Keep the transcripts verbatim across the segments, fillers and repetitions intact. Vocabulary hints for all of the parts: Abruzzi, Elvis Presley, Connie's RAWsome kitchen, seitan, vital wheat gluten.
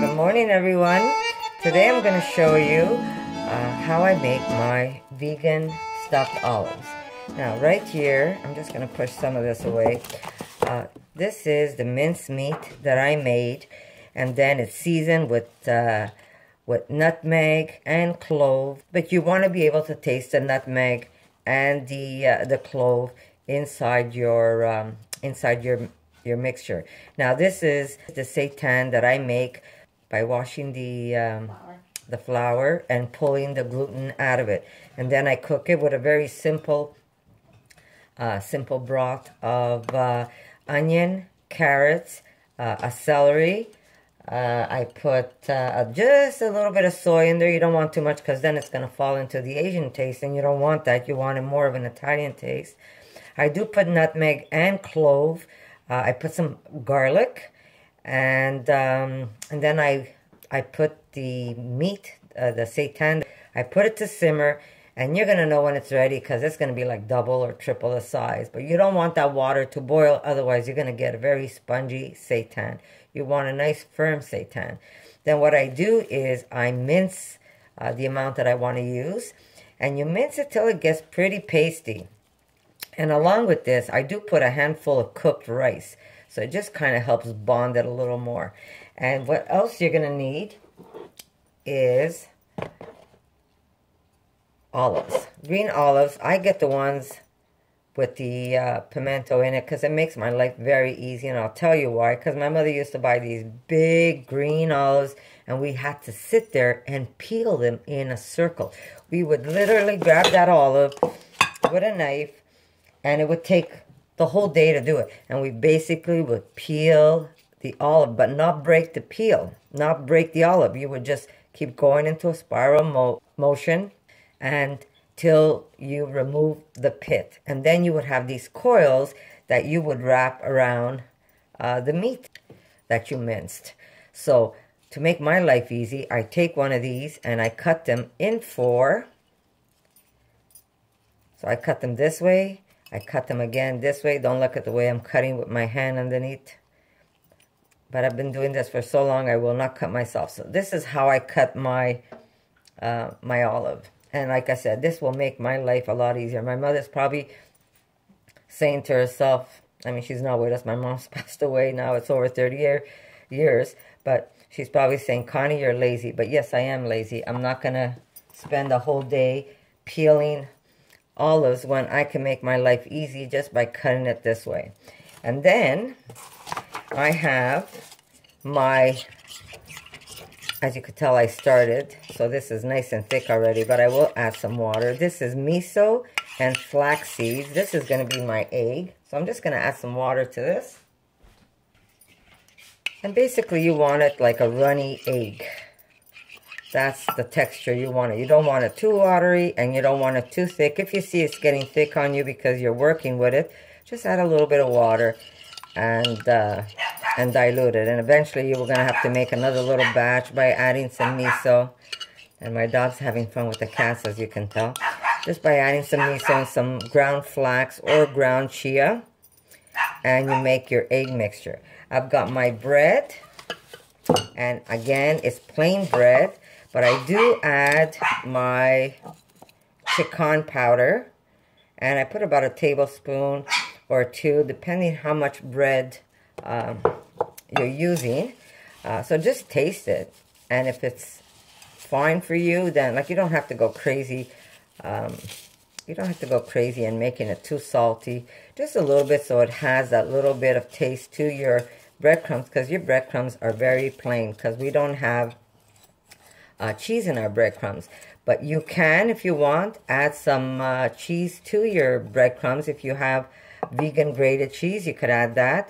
Good morning, everyone. Today I'm going to show you uh, how I make my vegan stuffed olives. Now right here, I'm just going to push some of this away. Uh, this is the minced meat that I made, and then it's seasoned with uh, with nutmeg and clove. But you want to be able to taste the nutmeg and the uh, the clove inside your um, inside your your mixture. Now this is the seitan that I make by washing the um, flour. the flour and pulling the gluten out of it, and then I cook it with a very simple, uh, simple broth of uh, onion, carrots, uh, a celery. Uh, I put uh, just a little bit of soy in there. You don't want too much because then it's going to fall into the Asian taste, and you don't want that. You want it more of an Italian taste. I do put nutmeg and clove. Uh, I put some garlic. And um, and then I I put the meat, uh, the seitan, I put it to simmer, and you're going to know when it's ready because it's going to be like double or triple the size. But you don't want that water to boil, otherwise you're going to get a very spongy seitan. You want a nice firm seitan. Then what I do is I mince uh, the amount that I want to use, and you mince it till it gets pretty pasty. And along with this, I do put a handful of cooked rice. So it just kind of helps bond it a little more. And what else you're going to need is olives. Green olives. I get the ones with the uh, pimento in it because it makes my life very easy. And I'll tell you why. Because my mother used to buy these big green olives, and we had to sit there and peel them in a circle. We would literally grab that olive with a knife, and it would take the whole day to do it. And we basically would peel the olive, but not break the peel, not break the olive. You would just keep going into a spiral mo motion until you remove the pit. And then you would have these coils that you would wrap around uh, the meat that you minced. So to make my life easy, I take one of these and I cut them in four. So I cut them this way. I cut them again this way. Don't look at the way I'm cutting with my hand underneath. But I've been doing this for so long, I will not cut myself. So this is how I cut my uh, my olive. And like I said, this will make my life a lot easier. My mother's probably saying to herself, I mean, she's not with us. My mom's passed away now. It's over thirty year, years. But she's probably saying, Connie, you're lazy. But yes, I am lazy. I'm not going to spend a whole day peeling olives when I can make my life easy just by cutting it this way. And then I have my, as you could tell, I started, so this is nice and thick already, but I will add some water. This is miso and flax seeds. This is going to be my egg, so I'm just going to add some water to this. And basically you want it like a runny egg. That's the texture you want it. You don't want it too watery, and you don't want it too thick. If you see it's getting thick on you because you're working with it, just add a little bit of water and uh, and dilute it. And eventually you're going to have to make another little batch by adding some miso. And my dog's having fun with the cats, as you can tell. Just by adding some miso and some ground flax or ground chia. And you make your egg mixture. I've got my bread. And again, it's plain bread. But I do add my chicken powder, and I put about a tablespoon or two, depending how much bread um, you're using. Uh, so just taste it, and if it's fine for you, then like you don't have to go crazy. Um, you don't have to go crazy and making it too salty. Just a little bit, so it has that little bit of taste to your breadcrumbs, because your breadcrumbs are very plain, because we don't have Uh, cheese in our breadcrumbs. But you can, if you want, add some uh, cheese to your breadcrumbs. If you have vegan grated cheese, you could add that,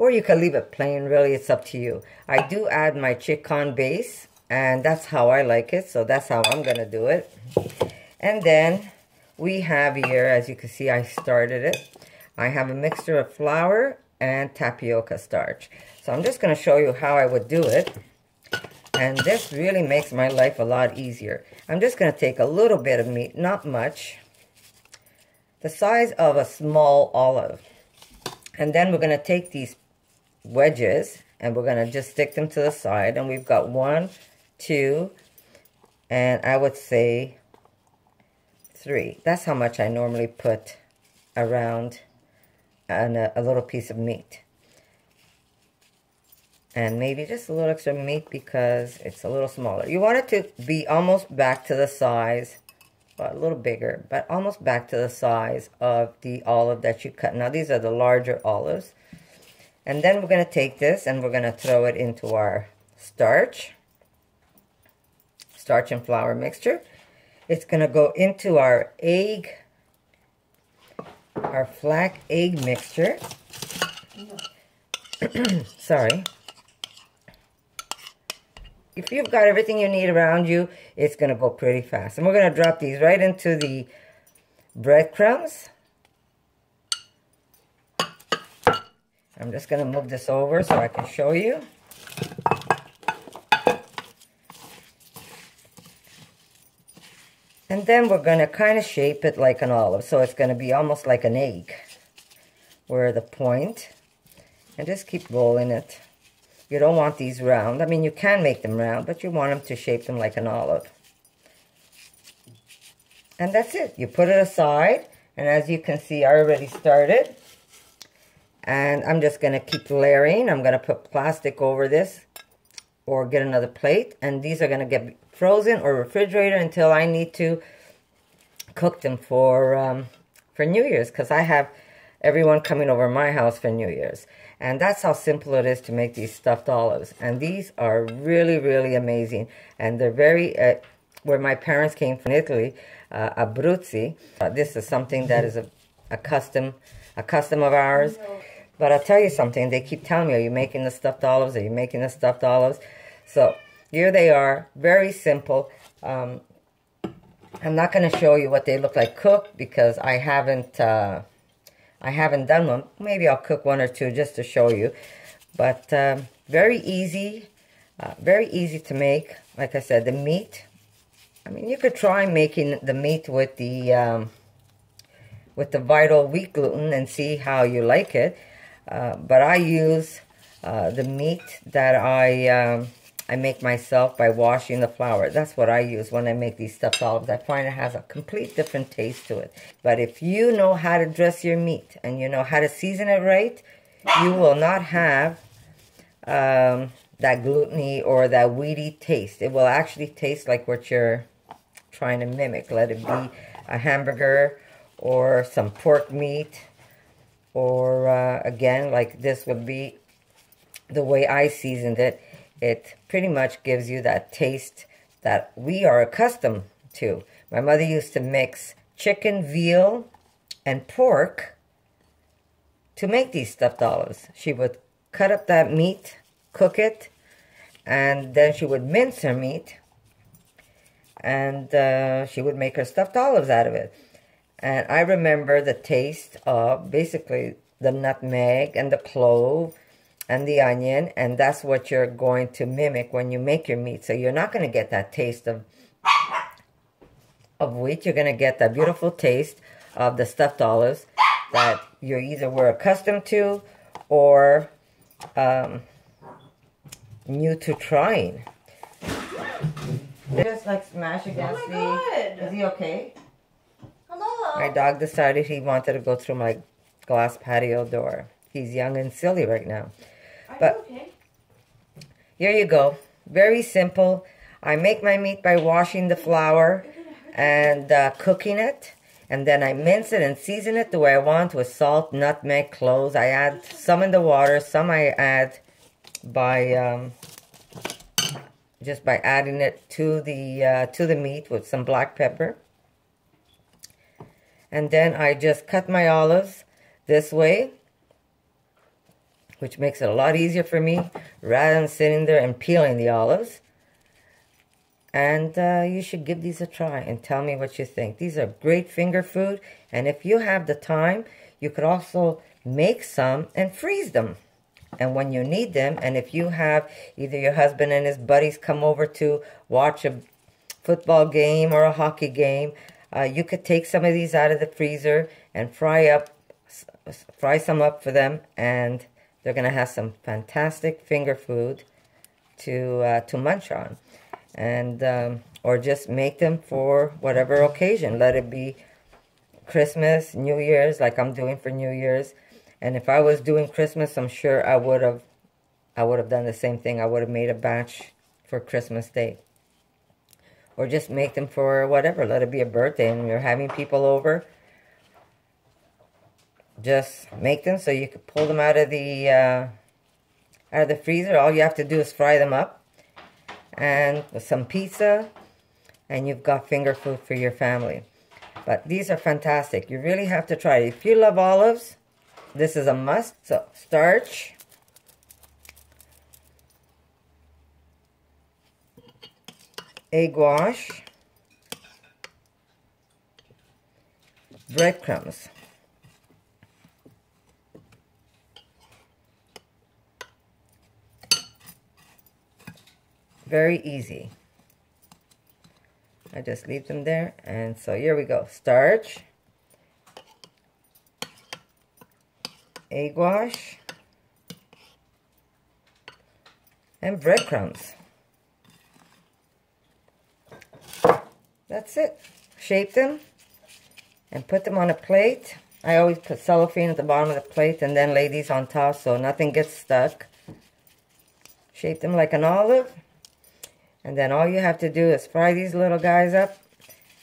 or you could leave it plain. Really, it's up to you. I do add my chicken base, and that's how I like it, so that's how I'm gonna do it. And then we have here, as you can see, I started it. I have a mixture of flour and tapioca starch, so I'm just gonna show you how I would do it. And this really makes my life a lot easier. I'm just going to take a little bit of meat, not much, the size of a small olive. And then we're going to take these wedges, and we're going to just stick them to the side. And we've got one, two, and I would say three. That's how much I normally put around an, a, a little piece of meat. And maybe just a little extra meat because it's a little smaller. You want it to be almost back to the size, well, a little bigger, but almost back to the size of the olive that you cut. Now, these are the larger olives. And then we're going to take this and we're going to throw it into our starch, starch and flour mixture. It's going to go into our egg, our flax egg mixture. Sorry. If you've got everything you need around you, it's going to go pretty fast. And we're going to drop these right into the breadcrumbs. I'm just going to move this over so I can show you. And then we're going to kind of shape it like an olive. So it's going to be almost like an egg. Where the point. And just keep rolling it. You don't want these round. I mean, you can make them round, but you want them to shape them like an olive. And that's it. You put it aside. And as you can see, I already started. And I'm just going to keep layering. I'm going to put plastic over this or get another plate. And these are going to get frozen or refrigerated until I need to cook them for, um, for New Year's. Because I have everyone coming over my house for New Year's. And that's how simple it is to make these stuffed olives. And these are really, really amazing. And they're very, uh, where my parents came from Italy, uh, Abruzzi. Uh, this is something that is a, a custom a custom of ours. But I'll tell you something, they keep telling me, are you making the stuffed olives? Are you making the stuffed olives? So here they are, very simple. Um, I'm not going to show you what they look like cooked because I haven't, uh, I haven't done one. Maybe I'll cook one or two just to show you. But um, very easy, uh, very easy to make. Like I said, the meat. I mean, you could try making the meat with the um, with the vital wheat gluten and see how you like it. Uh, but I use uh, the meat that I um, I make myself by washing the flour. That's what I use when I make these stuffed olives. I find it has a complete different taste to it. But if you know how to dress your meat and you know how to season it right, you will not have um, that gluteny or that weedy taste. It will actually taste like what you're trying to mimic. Let it be a hamburger or some pork meat, or uh, again, like this would be the way I seasoned it. It pretty much gives you that taste that we are accustomed to. My mother used to mix chicken, veal, and pork to make these stuffed olives. She would cut up that meat, cook it, and then she would mince her meat, and uh, she would make her stuffed olives out of it. And I remember the taste of basically the nutmeg and the clove and the onion, and that's what you're going to mimic when you make your meat. So you're not going to get that taste of, of wheat. You're going to get that beautiful taste of the stuffed olives that you either were accustomed to or um, new to trying. Just like smash against the... Oh my God. Is he okay? Hello. My dog decided he wanted to go through my glass patio door. He's young and silly right now. Are but you okay? Here you go. Very simple. I make my meat by washing the flour and uh, cooking it. And then I mince it and season it the way I want with salt, nutmeg, cloves. I add some in the water. Some I add by um, just by adding it to the uh, to the meat with some black pepper. And then I just cut my olives this way, which makes it a lot easier for me, rather than sitting there and peeling the olives. And uh, you should give these a try and tell me what you think. These are great finger food, and if you have the time, you could also make some and freeze them. And when you need them, and if you have either your husband and his buddies come over to watch a football game or a hockey game, Uh, you could take some of these out of the freezer and fry up, fry some up for them and They're going to have some fantastic finger food to uh, to munch on, and um, or just make them for whatever occasion. Let it be Christmas, New Year's, like I'm doing for New Year's. And if I was doing Christmas, I'm sure I would have I would have done the same thing. I would have made a batch for Christmas Day. Or just make them for whatever. Let it be a birthday and you're having people over. Just make them so you can pull them out of the uh, out of the freezer. All you have to do is fry them up, and with some pizza, and you've got finger food for your family. But these are fantastic. You really have to try it. If you love olives, this is a must. So starch. Egg wash, breadcrumbs, very easy. I just leave them there, and so here we go. Starch, egg wash, and breadcrumbs. That's it. Shape them and put them on a plate. I always put cellophane at the bottom of the plate and then lay these on top so nothing gets stuck. Shape them like an olive. And then all you have to do is fry these little guys up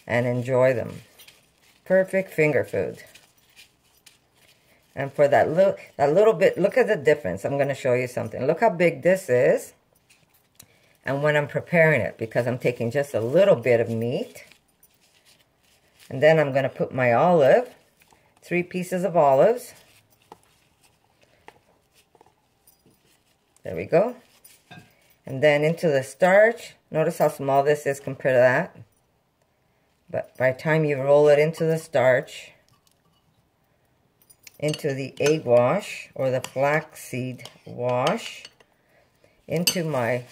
and enjoy them. Perfect finger food. And for that little, that little bit, look at the difference. I'm going to show you something. Look how big this is. And when I'm preparing it, because I'm taking just a little bit of meat. And then I'm going to put my olive, three pieces of olives. There we go. And then into the starch. Notice how small this is compared to that. But by the time you roll it into the starch, into the egg wash or the flaxseed wash, into my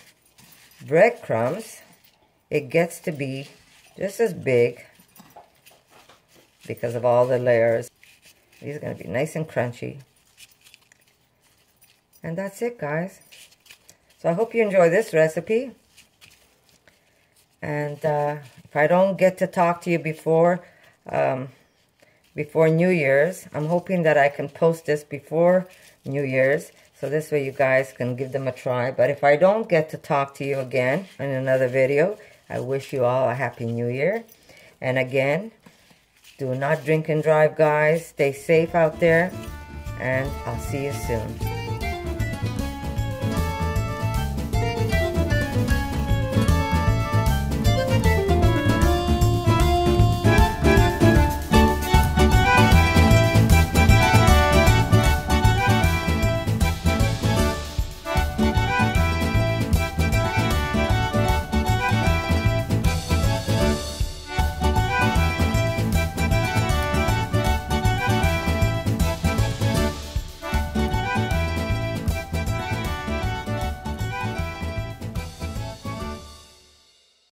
breadcrumbs, it gets to be just as big because of all the layers. These are going to be nice and crunchy. And that's it, guys. So I hope you enjoy this recipe. And uh, if I don't get to talk to you before um, before New Year's, I'm hoping that I can post this before New Year's. So this way you guys can give them a try. But if I don't get to talk to you again in another video, I wish you all a Happy New Year. And again, do not drink and drive, guys. Stay safe out there. And I'll see you soon.